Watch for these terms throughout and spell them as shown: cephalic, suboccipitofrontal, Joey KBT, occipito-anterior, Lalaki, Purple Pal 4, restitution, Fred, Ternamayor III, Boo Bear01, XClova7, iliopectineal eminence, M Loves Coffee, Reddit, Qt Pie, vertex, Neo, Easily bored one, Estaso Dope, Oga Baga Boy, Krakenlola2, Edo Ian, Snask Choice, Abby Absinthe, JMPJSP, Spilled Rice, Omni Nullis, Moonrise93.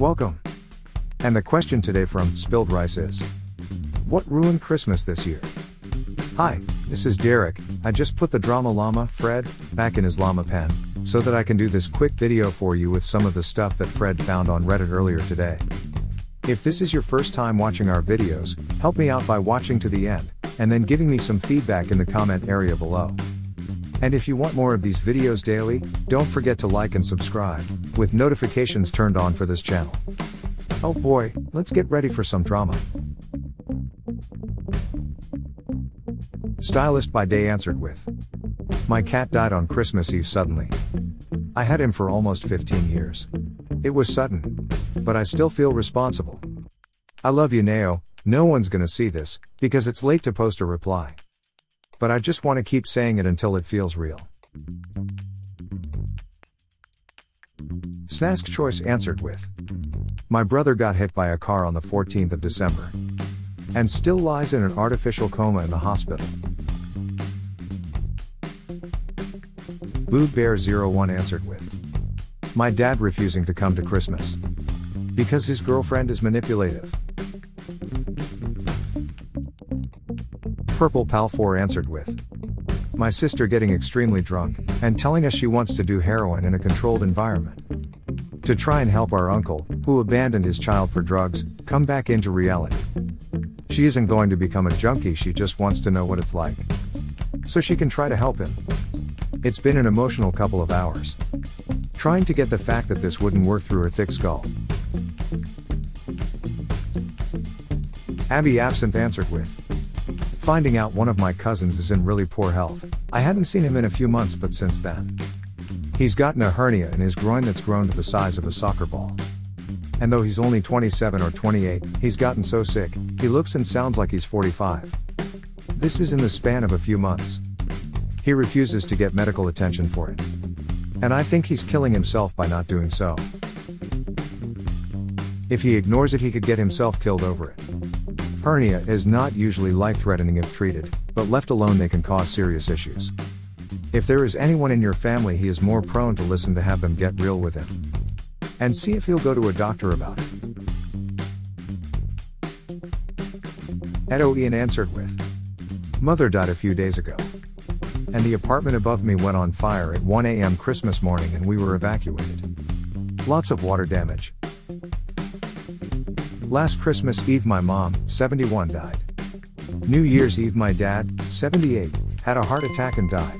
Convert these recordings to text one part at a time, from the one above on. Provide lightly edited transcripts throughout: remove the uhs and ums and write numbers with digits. Welcome. And the question today from Spilled Rice is, what ruined Christmas this year? Hi, this is Derek. I just put the drama llama, Fred, back in his llama pen, so that I can do this quick video for you with some of the stuff that Fred found on Reddit earlier today. If this is your first time watching our videos, help me out by watching to the end, and then giving me some feedback in the comment area below. And if you want more of these videos daily, don't forget to like and subscribe, with notifications turned on for this channel. Oh boy, let's get ready for some drama. Stylist by Day answered with, my cat died on Christmas Eve suddenly. I had him for almost 15 years. It was sudden. But I still feel responsible. I love you, Neo. No one's gonna see this, because it's late to post a reply. But I just want to keep saying it until it feels real. Snask Choice answered with, my brother got hit by a car on the 14th of December. And still lies in an artificial coma in the hospital. Boo Bear01 answered with, my dad refusing to come to Christmas. Because his girlfriend is manipulative. Purple Pal 4 answered with, my sister getting extremely drunk, and telling us she wants to do heroin in a controlled environment. To try and help our uncle, who abandoned his child for drugs, come back into reality. She isn't going to become a junkie, she just wants to know what it's like. So she can try to help him. It's been an emotional couple of hours. Trying to get the fact that this wouldn't work through her thick skull. Abby Absinthe answered with, finding out one of my cousins is in really poor health. I hadn't seen him in a few months, but since then, he's gotten a hernia in his groin that's grown to the size of a soccer ball. And though he's only 27 or 28, he's gotten so sick, he looks and sounds like he's 45. This is in the span of a few months. He refuses to get medical attention for it. And I think he's killing himself by not doing so. If he ignores it, he could get himself killed over it. Hernia is not usually life-threatening if treated, but left alone they can cause serious issues. If there is anyone in your family he is more prone to listen to, have them get real with him. And see if he'll go to a doctor about it. Edo Ian answered with, mother died a few days ago. And the apartment above me went on fire at 1 AM Christmas morning and we were evacuated. Lots of water damage. Last Christmas Eve my mom, 71, died. New Year's Eve my dad, 78, had a heart attack and died.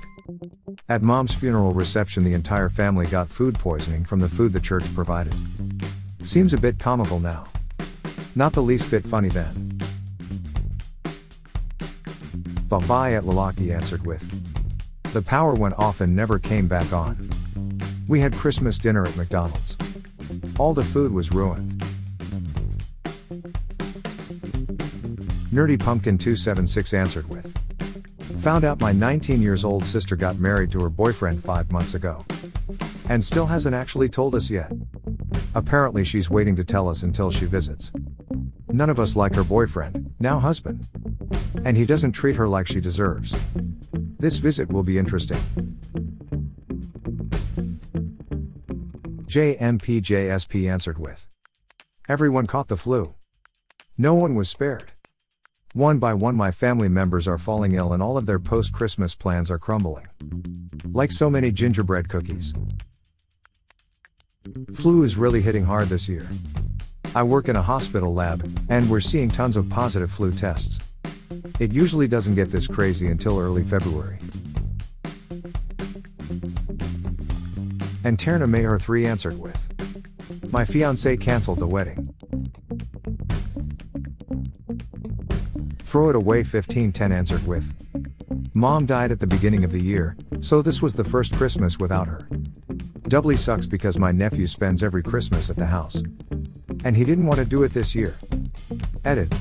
At mom's funeral reception the entire family got food poisoning from the food the church provided. Seems a bit comical now. Not the least bit funny then. Bye-bye at Lalaki answered with, the power went off and never came back on. We had Christmas dinner at McDonald's. All the food was ruined. NerdyPumpkin276 answered with, found out my 19-year-old sister got married to her boyfriend 5 months ago. And still hasn't actually told us yet. Apparently she's waiting to tell us until she visits. None of us like her boyfriend, now husband. And he doesn't treat her like she deserves. This visit will be interesting. JMPJSP answered with, everyone caught the flu. No one was spared. One by one my family members are falling ill and all of their post-Christmas plans are crumbling. Like so many gingerbread cookies. Flu is really hitting hard this year. I work in a hospital lab, and we're seeing tons of positive flu tests. It usually doesn't get this crazy until early February. And Ternamayor III answered with, my fiancé cancelled the wedding. Throw it away 1510 answered with, mom died at the beginning of the year, so this was the first Christmas without her. Doubly sucks because my nephew spends every Christmas at the house. And he didn't want to do it this year. Edit.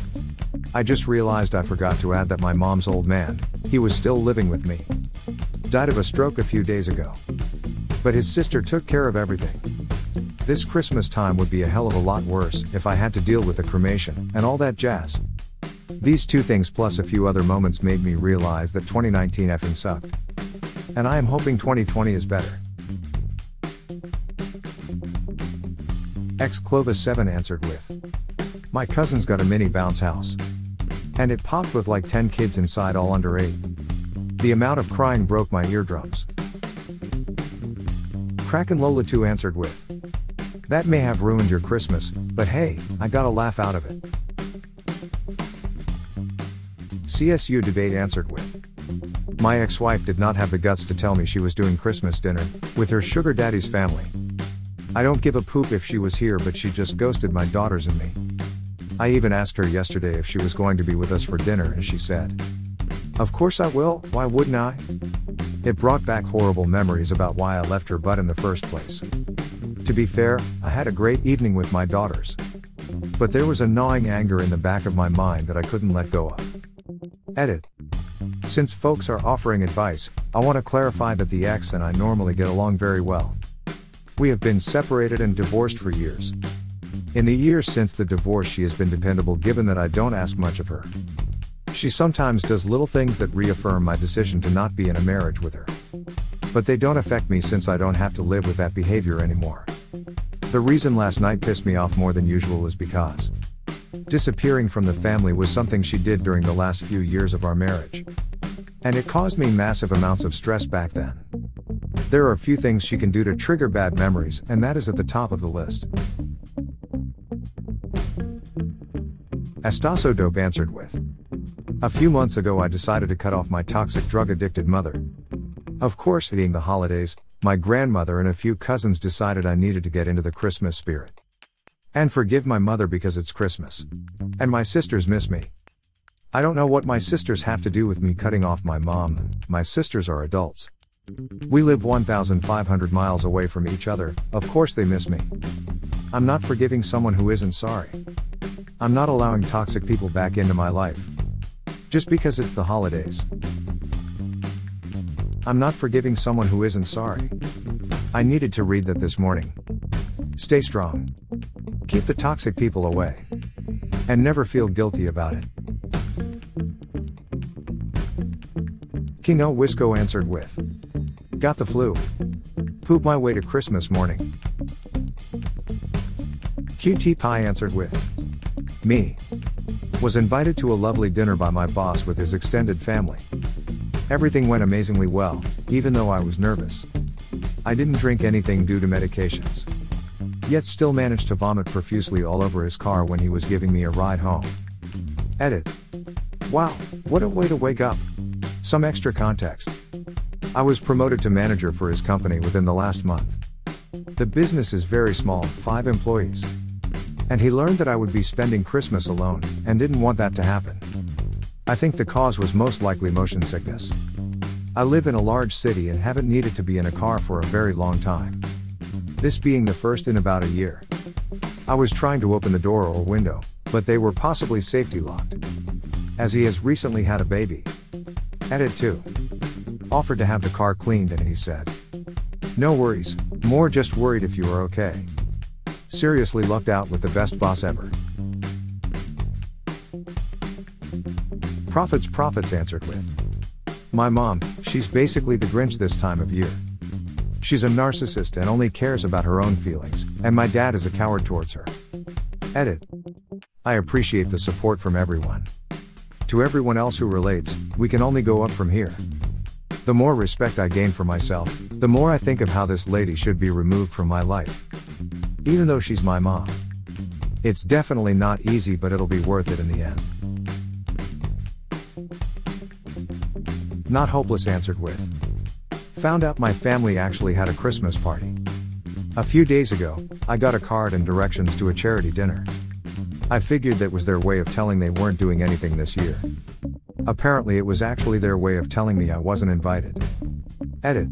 I just realized I forgot to add that my mom's old man, he was still living with me. Died of a stroke a few days ago. But his sister took care of everything. This Christmas time would be a hell of a lot worse if I had to deal with the cremation and all that jazz. These two things plus a few other moments made me realize that 2019 effing sucked. And I am hoping 2020 is better. XClova7 answered with, "My cousin's got a mini bounce house. And it popped with like 10 kids inside, all under 8. The amount of crying broke my eardrums." Krakenlola2 answered with, "That may have ruined your Christmas, but hey, I got a laugh out of it." CSU Debate answered with, "My ex-wife did not have the guts to tell me she was doing Christmas dinner with her sugar daddy's family. I don't give a poop if she was here, but she just ghosted my daughters and me. I even asked her yesterday if she was going to be with us for dinner and she said, of course I will, why wouldn't I? It brought back horrible memories about why I left her butt in the first place. To be fair, I had a great evening with my daughters. But there was a gnawing anger in the back of my mind that I couldn't let go of." Edit. Since folks are offering advice, I want to clarify that the ex and I normally get along very well. We have been separated and divorced for years. In the years since the divorce, she has been dependable given that I don't ask much of her. She sometimes does little things that reaffirm my decision to not be in a marriage with her. But they don't affect me since I don't have to live with that behavior anymore. The reason last night pissed me off more than usual is because disappearing from the family was something she did during the last few years of our marriage. And it caused me massive amounts of stress back then. There are a few things she can do to trigger bad memories, and that is at the top of the list. Estaso Dope answered with, "A few months ago I decided to cut off my toxic drug-addicted mother. Of course, hitting the holidays, my grandmother and a few cousins decided I needed to get into the Christmas spirit. And forgive my mother because it's Christmas. And my sisters miss me. I don't know what my sisters have to do with me cutting off my mom. My sisters are adults. We live 1,500 miles away from each other, of course they miss me. I'm not forgiving someone who isn't sorry. I'm not allowing toxic people back into my life. Just because it's the holidays. I'm not forgiving someone who isn't sorry." I needed to read that this morning. Stay strong. Keep the toxic people away. And never feel guilty about it. King O Wisco answered with, "Got the flu. Poop my way to Christmas morning." Qt Pie answered with, "Me. Was invited to a lovely dinner by my boss with his extended family. Everything went amazingly well, even though I was nervous. I didn't drink anything due to medications. Yet still managed to vomit profusely all over his car when he was giving me a ride home." Edit. Wow, what a way to wake up. Some extra context. I was promoted to manager for his company within the last month. The business is very small, 5 employees. And he learned that I would be spending Christmas alone, and didn't want that to happen. I think the cause was most likely motion sickness. I live in a large city and haven't needed to be in a car for a very long time. This being the first in about a year. I was trying to open the door or window, but they were possibly safety locked. As he has recently had a baby. Edit 2. Offered to have the car cleaned and he said, "No worries, more just worried if you are okay." Seriously lucked out with the best boss ever. Profits answered with, "My mom, she's basically the Grinch this time of year. She's a narcissist and only cares about her own feelings, and my dad is a coward towards her." Edit. I appreciate the support from everyone. To everyone else who relates, we can only go up from here. The more respect I gain for myself, the more I think of how this lady should be removed from my life. Even though she's my mom. It's definitely not easy, but it'll be worth it in the end. Not Hopeless answered with, "Found out my family actually had a Christmas party. A few days ago, I got a card and directions to a charity dinner. I figured that was their way of telling they weren't doing anything this year. Apparently it was actually their way of telling me I wasn't invited." Edit.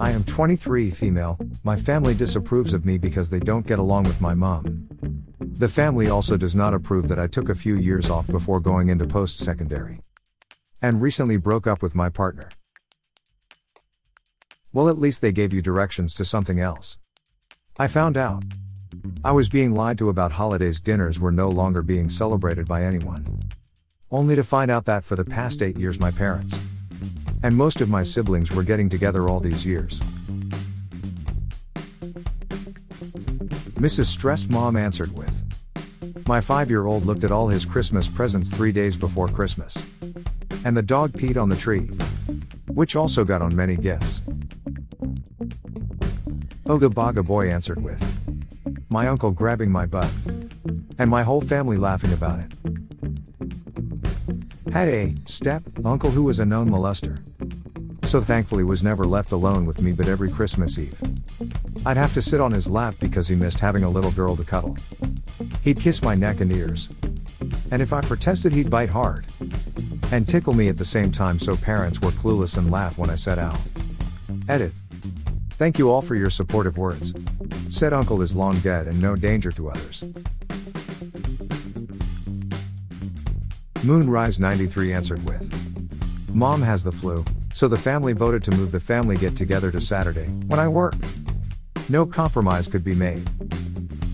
I am 23 female, my family disapproves of me because they don't get along with my mom. The family also does not approve that I took a few years off before going into post-secondary. And recently broke up with my partner. Well, at least they gave you directions to something else. I found out. I was being lied to about holidays. Dinners were no longer being celebrated by anyone. Only to find out that for the past 8 years my parents and most of my siblings were getting together all these years. Mrs. Stressed Mom answered with, "My 5-year-old looked at all his Christmas presents 3 days before Christmas. And the dog peed on the tree. Which also got on many gifts." Oga Baga Boy answered with, "My uncle grabbing my butt. And my whole family laughing about it. Had a step-uncle who was a known molester. So thankfully was never left alone with me, but every Christmas Eve, I'd have to sit on his lap because he missed having a little girl to cuddle. He'd kiss my neck and ears. And if I protested he'd bite hard. And tickle me at the same time, so parents were clueless and laugh when I said ow." Edit. "Thank you all for your supportive words. Said uncle is long dead and no danger to others." Moonrise93 answered with, "Mom has the flu, so the family voted to move the family get-together to Saturday, when I work. No compromise could be made.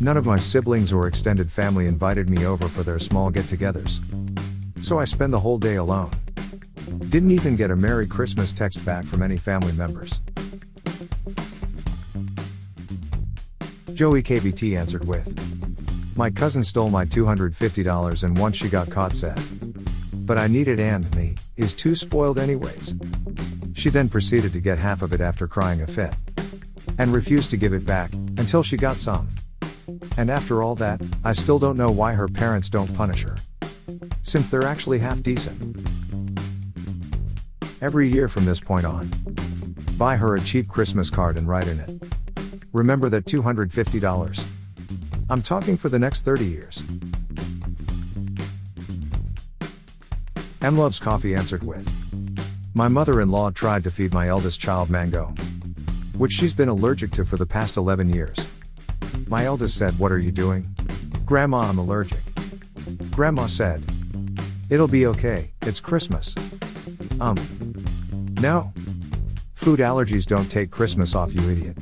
None of my siblings or extended family invited me over for their small get-togethers. So I spend the whole day alone. Didn't even get a Merry Christmas text back from any family members." Joey KBT answered with, "My cousin stole my $250 and once she got caught said, but I need it and me, is too spoiled anyways. She then proceeded to get half of it after crying a fit. And refused to give it back, until she got some. And after all that, I still don't know why her parents don't punish her. Since they're actually half decent. Every year from this point on, buy her a cheap Christmas card and write in it, 'Remember that $250. I'm talking for the next 30 years. M Loves Coffee answered with, "My mother-in-law tried to feed my eldest child mango, which she's been allergic to for the past 11 years. My eldest said, 'What are you doing?' 'Grandma, I'm allergic.' Grandma said, 'It'll be okay, it's Christmas.' No. Food allergies don't take Christmas off, you idiot."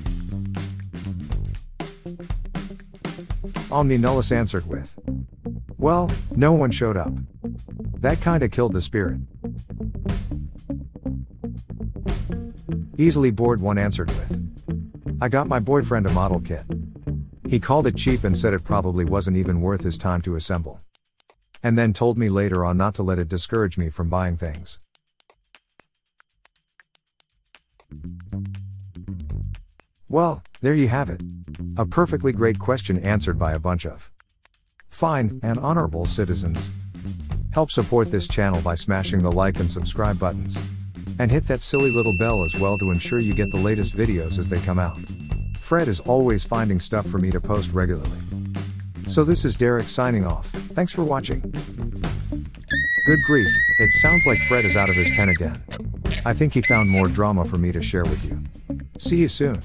Omni Nullis answered with, "Well, no one showed up. That kinda killed the spirit." Easily Bored One answered with, "I got my boyfriend a model kit. He called it cheap and said it probably wasn't even worth his time to assemble. And then told me later on not to let it discourage me from buying things." Well, there you have it. A perfectly great question answered by a bunch of fine and honorable citizens. Help support this channel by smashing the like and subscribe buttons. And hit that silly little bell as well to ensure you get the latest videos as they come out. Fred is always finding stuff for me to post regularly. So this is Derek signing off. Thanks for watching. Good grief, it sounds like Fred is out of his pen again. I think he found more drama for me to share with you. See you soon.